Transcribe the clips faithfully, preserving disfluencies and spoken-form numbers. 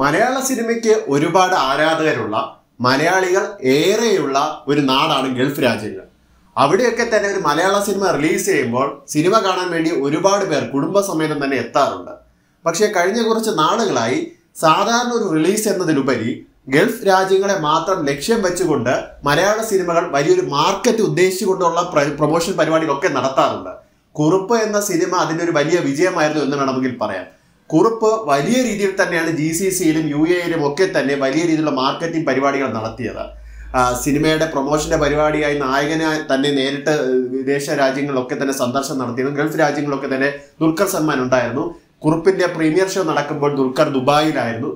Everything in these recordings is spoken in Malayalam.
മലയാള സിനിമയ്ക്ക് ഒരുപാട് ആരാധകരുള്ള മലയാളികൾ ഏറെയുള്ള ഒരു നാടാണ് ഗൾഫ് രാജ്യങ്ങൾ. അവിടെയൊക്കെ തന്നെ ഒരു മലയാള സിനിമ റിലീസ് ചെയ്യുമ്പോൾ സിനിമ കാണാൻ വേണ്ടി ഒരുപാട് പേർ കുടുംബസമേതം തന്നെ എത്താറുണ്ട്. പക്ഷേ കഴിഞ്ഞ കുറച്ച് നാളുകളായി സാധാരണ ഒരു റിലീസ് എന്നതിലുപരി ഗൾഫ് രാജ്യങ്ങളെ മാത്രം ലക്ഷ്യം വെച്ചുകൊണ്ട് മലയാള സിനിമകൾ വലിയൊരു മാർക്കറ്റ് ഉദ്ദേശിച്ചുകൊണ്ടുള്ള പ്രൊമോഷൻ പരിപാടികളൊക്കെ നടത്താറുണ്ട്. കുറുപ്പ് എന്ന സിനിമ അതിൻ്റെ ഒരു വലിയ വിജയമായിരുന്നു എന്ന് വേണമെങ്കിൽ പറയാം. കുറുപ്പ് വലിയ രീതിയിൽ തന്നെയാണ് ജി സി സിയിലും യു എയിലും ഒക്കെ തന്നെ വലിയ രീതിയിലുള്ള മാർക്കറ്റിംഗ് പരിപാടികൾ നടത്തിയത്. സിനിമയുടെ പ്രൊമോഷൻ്റെ പരിപാടിയായി നായകനെ തന്നെ നേരിട്ട് വിദേശ രാജ്യങ്ങളിലൊക്കെ തന്നെ സന്ദർശനം നടത്തിയിരുന്നു. ഗൾഫ് രാജ്യങ്ങളിലൊക്കെ തന്നെ ദുൽഖർ സൽമാൻ ഉണ്ടായിരുന്നു. കുറുപ്പിൻ്റെ പ്രീമിയർ ഷോ നടക്കുമ്പോൾ ദുൽഖർ ദുബായിലായിരുന്നു,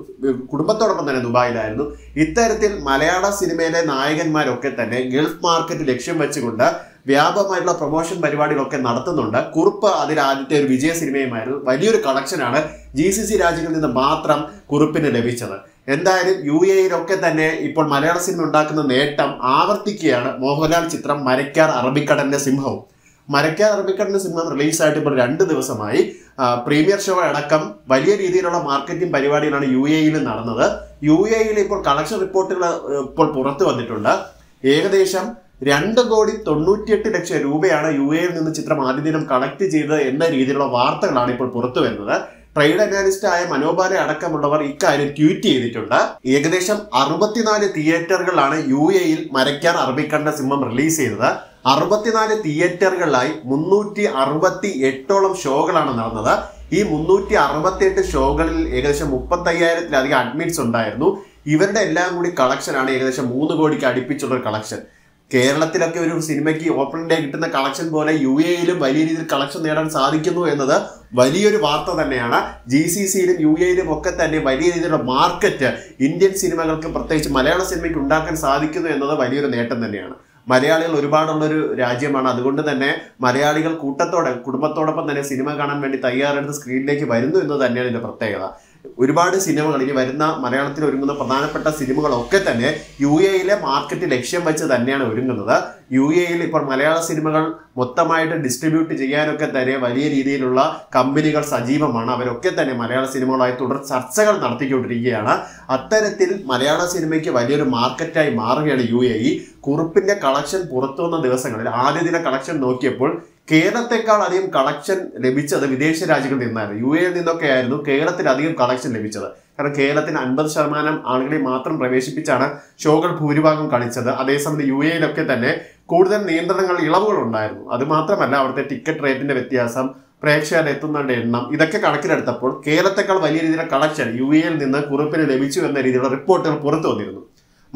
കുടുംബത്തോടൊപ്പം തന്നെ ദുബായിലായിരുന്നു. ഇത്തരത്തിൽ മലയാള സിനിമയിലെ നായകന്മാരൊക്കെ തന്നെ ഗൾഫ് മാർക്കറ്റ് ലക്ഷ്യം വെച്ചുകൊണ്ട് വ്യാപകമായിട്ടുള്ള പ്രൊമോഷൻ പരിപാടികളൊക്കെ നടത്തുന്നുണ്ട്. കുറുപ്പ് അതിൽ ആദ്യത്തെ ഒരു വിജയ സിനിമയുമായിരുന്നു. വലിയൊരു കളക്ഷനാണ് ജി സി സി രാജ്യങ്ങളിൽ നിന്ന് മാത്രം കുറുപ്പിന് ലഭിച്ചത്. എന്തായാലും യു എയിലൊക്കെ തന്നെ ഇപ്പോൾ മലയാള സിനിമ ഉണ്ടാക്കുന്ന നേട്ടം ആവർത്തിക്കുകയാണ്. മോഹൻലാൽ ചിത്രം മരയ്ക്കാർ അറബിക്കടലിൻ്റെ സിംഹവും. മരയ്ക്കാർ അറബിക്കടലിൻ്റെ സിംഹം റിലീസായിട്ട് ഇപ്പോൾ രണ്ട് ദിവസമായി. പ്രീമിയർ ഷോ അടക്കം വലിയ രീതിയിലുള്ള മാർക്കറ്റിംഗ് പരിപാടികളാണ് യു എയിൽ നടന്നത്. യു എയിൽ ഇപ്പോൾ കളക്ഷൻ റിപ്പോർട്ടുകൾ ഇപ്പോൾ പുറത്തു വന്നിട്ടുണ്ട്. ഏകദേശം രണ്ട് കോടി തൊണ്ണൂറ്റിയെട്ട് ലക്ഷം രൂപയാണ് യു എയിൽ നിന്ന് ചിത്രം ആദ്യ ദിനം കളക്ട് ചെയ്തത് എന്ന രീതിയിലുള്ള വാർത്തകളാണ് ഇപ്പോൾ പുറത്തു വരുന്നത്. ട്രേഡ് അനാലിസ്റ്റ് ആയ മനോഭാര അടക്കമുള്ളവർ ഇക്കാര്യം ട്വീറ്റ് ചെയ്തിട്ടുണ്ട്. ഏകദേശം അറുപത്തിനാല് തിയേറ്ററുകളിലാണ് യു എയിൽ മരയ്ക്കാർ അറബിക്കടലിന്റെ സിംഹം റിലീസ് ചെയ്തത്. അറുപത്തിനാല് തിയേറ്ററുകളിലായി മുന്നൂറ്റി അറുപത്തി എട്ടോളം ഷോകളാണ് നടന്നത്. ഈ മുന്നൂറ്റി അറുപത്തി എട്ട് ഷോകളിൽ ഏകദേശം മുപ്പത്തി അയ്യായിരത്തിലധികം അഡ്മിറ്റ്സ് ഉണ്ടായിരുന്നു. ഇവരുടെ എല്ലാം കൂടി കളക്ഷനാണ് ഏകദേശം മൂന്ന് കോടിക്ക് അടുപ്പിച്ചുള്ളൊരു കളക്ഷൻ. കേരളത്തിലൊക്കെ ഒരു സിനിമയ്ക്ക് ഓപ്പൺ ഡേ കിട്ടുന്ന കളക്ഷൻ പോലെ യു എയിലും വലിയ രീതിയിൽ കളക്ഷൻ നേടാൻ സാധിക്കുന്നു എന്നത് വലിയൊരു വാർത്ത തന്നെയാണ്. ജി സി സിയിലും യു എയിലും ഒക്കെ തന്നെ വലിയ രീതിയിലുള്ള മാർക്കറ്റ് ഇന്ത്യൻ സിനിമകൾക്ക്, പ്രത്യേകിച്ച് മലയാള സിനിമയ്ക്ക് ഉണ്ടാക്കാൻ സാധിക്കുന്നു എന്നത് വലിയൊരു നേട്ടം തന്നെയാണ്. മലയാളികൾ ഒരുപാടുള്ളൊരു രാജ്യമാണ്. അതുകൊണ്ട് തന്നെ മലയാളികൾ കൂട്ടത്തോടെ കുടുംബത്തോടൊപ്പം തന്നെ സിനിമ കാണാൻ വേണ്ടി തയ്യാറെടുത്ത് സ്ക്രീനിലേക്ക് വരുന്നു എന്ന് തന്നെയാണ് ഇതിൻ്റെ പ്രത്യേകത. ഒരുപാട് സിനിമകൾ, ഇനി വരുന്ന മലയാളത്തിൽ ഒരുങ്ങുന്ന പ്രധാനപ്പെട്ട സിനിമകളൊക്കെ തന്നെ യു എയിലെ മാർക്കറ്റ് ലക്ഷ്യം വെച്ച് തന്നെയാണ് ഒരുങ്ങുന്നത്. യു എയിൽ ഇപ്പോൾ മലയാള സിനിമകൾ മൊത്തമായിട്ട് ഡിസ്ട്രിബ്യൂട്ട് ചെയ്യാനൊക്കെ തന്നെ വലിയ രീതിയിലുള്ള കമ്പനികൾ സജീവമാണ്. അവരൊക്കെ തന്നെ മലയാള സിനിമകളായി തുടർ ചർച്ചകൾ നടത്തിക്കൊണ്ടിരിക്കുകയാണ്. അത്തരത്തിൽ മലയാള സിനിമയ്ക്ക് വലിയൊരു മാർക്കറ്റായി മാറുകയാണ് യു എ ഇ. കുറുപ്പിൻ്റെ കളക്ഷൻ പുറത്തു വന്ന ദിവസങ്ങളിൽ ആദ്യ ദിന കളക്ഷൻ നോക്കിയപ്പോൾ കേരളത്തെക്കാൾ അധികം കളക്ഷൻ ലഭിച്ചത് വിദേശ രാജ്യങ്ങളിൽ നിന്നായിരുന്നു. യു എയിൽ നിന്നൊക്കെ ആയിരുന്നു കേരളത്തിലധികം കളക്ഷൻ ലഭിച്ചത്. കാരണം കേരളത്തിന് അൻപത് ശതമാനം ആളുകളെ മാത്രം പ്രവേശിപ്പിച്ചാണ് ഷോകൾ ഭൂരിഭാഗം കളിച്ചത്. അതേസമയം യു എയിലൊക്കെ തന്നെ കൂടുതൽ നിയന്ത്രണങ്ങൾ, ഇളവുകൾ ഉണ്ടായിരുന്നു. അതുമാത്രമല്ല, അവിടുത്തെ ടിക്കറ്റ് റേറ്റിൻ്റെ വ്യത്യാസം, പ്രേക്ഷകർ എത്തുന്നവരുടെ എണ്ണം, ഇതൊക്കെ കണക്കിലെടുത്തപ്പോൾ കേരളത്തെക്കാൾ വലിയ രീതിയിലുള്ള കളക്ഷൻ യു എയിൽ നിന്ന് കുറുപ്പിന് ലഭിച്ചു എന്ന രീതിയിലുള്ള റിപ്പോർട്ടുകൾ പുറത്തു വന്നിരുന്നു.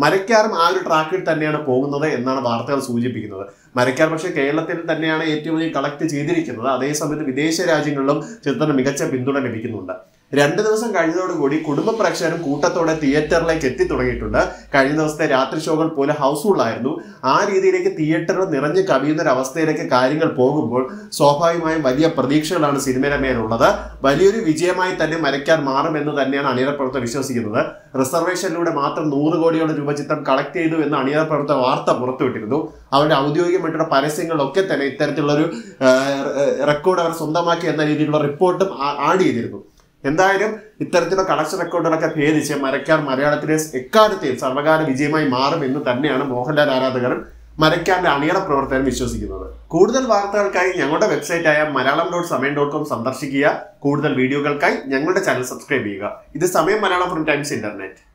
മരയ്ക്കാറും ആ ഒരു ട്രാക്കിൽ തന്നെയാണ് പോകുന്നത് എന്നാണ് വാർത്തകൾ സൂചിപ്പിക്കുന്നത്. മരയ്ക്കാർ പക്ഷേ കേരളത്തിൽ തന്നെയാണ് ഏറ്റവും കൂടുതൽ കളക്ട് ചെയ്തിരിക്കുന്നത്. അതേസമയത്ത് വിദേശ രാജ്യങ്ങളിലും ചിത്രത്തിന് മികച്ച പിന്തുണ ലഭിക്കുന്നുണ്ട്. രണ്ട് ദിവസം കഴിഞ്ഞതോടുകൂടി കുടുംബ പ്രേക്ഷകരും കൂട്ടത്തോടെ തിയേറ്ററിലേക്ക് എത്തി തുടങ്ങിയിട്ടുണ്ട്. കഴിഞ്ഞ ദിവസത്തെ രാത്രി ഷോകൾ പോലെ ഹൗസ്ഫുള്ളായിരുന്നു. ആ രീതിയിലേക്ക് തിയേറ്ററിൽ നിറഞ്ഞു കവിയുന്നൊരവസ്ഥയിലേക്ക് കാര്യങ്ങൾ പോകുമ്പോൾ സ്വാഭാവികമായും വലിയ പ്രതീക്ഷകളാണ് സിനിമയുടെ മേലുള്ളത്. വലിയൊരു വിജയമായി തന്നെ മരയ്ക്കാർ മാറുമെന്ന് തന്നെയാണ് അണിയറ പ്രവർത്തകർ വിശ്വസിക്കുന്നത്. റിസർവേഷനിലൂടെ മാത്രം നൂറ് കോടിയോളം രൂപ ചിത്രം കളക്ട് ചെയ്തു എന്ന് അണിയറ പ്രവർത്തക വാർത്ത പുറത്തുവിട്ടിരുന്നു. അവരുടെ ഔദ്യോഗികമായിട്ടുള്ള പരസ്യങ്ങളിലൊക്കെ തന്നെ ഇത്തരത്തിലുള്ളൊരു റെക്കോർഡ് അവർ സ്വന്തമാക്കി എന്ന രീതിയിലുള്ള റിപ്പോർട്ടും ആഡ് ചെയ്തിരുന്നു. എന്തായാലും ഇത്തരത്തിലുള്ള കളക്ഷൻ റെക്കോർഡുകളൊക്കെ ഭേദിച്ച് മരയ്ക്കാർ മലയാളത്തിലെ എക്കാലത്തെയും സർവകാല വിജയമായി മാറും എന്ന് തന്നെയാണ് മോഹൻലാൽ ആരാധകരും മരയ്ക്കാറിൻ്റെ അണിയറ പ്രവർത്തകരും വിശ്വസിക്കുന്നത്. കൂടുതൽ വാർത്തകൾക്കായി ഞങ്ങളുടെ വെബ്സൈറ്റായ Malayalam dot Samayam dot com സന്ദർശിക്കുക. കൂടുതൽ വീഡിയോകൾക്കായി ഞങ്ങളുടെ ചാനൽ സബ്സ്ക്രൈബ് ചെയ്യുക. ഇത് സമയം മലയാളം ഫ്രം ടൈംസ് ഇന്റർനെറ്റ്.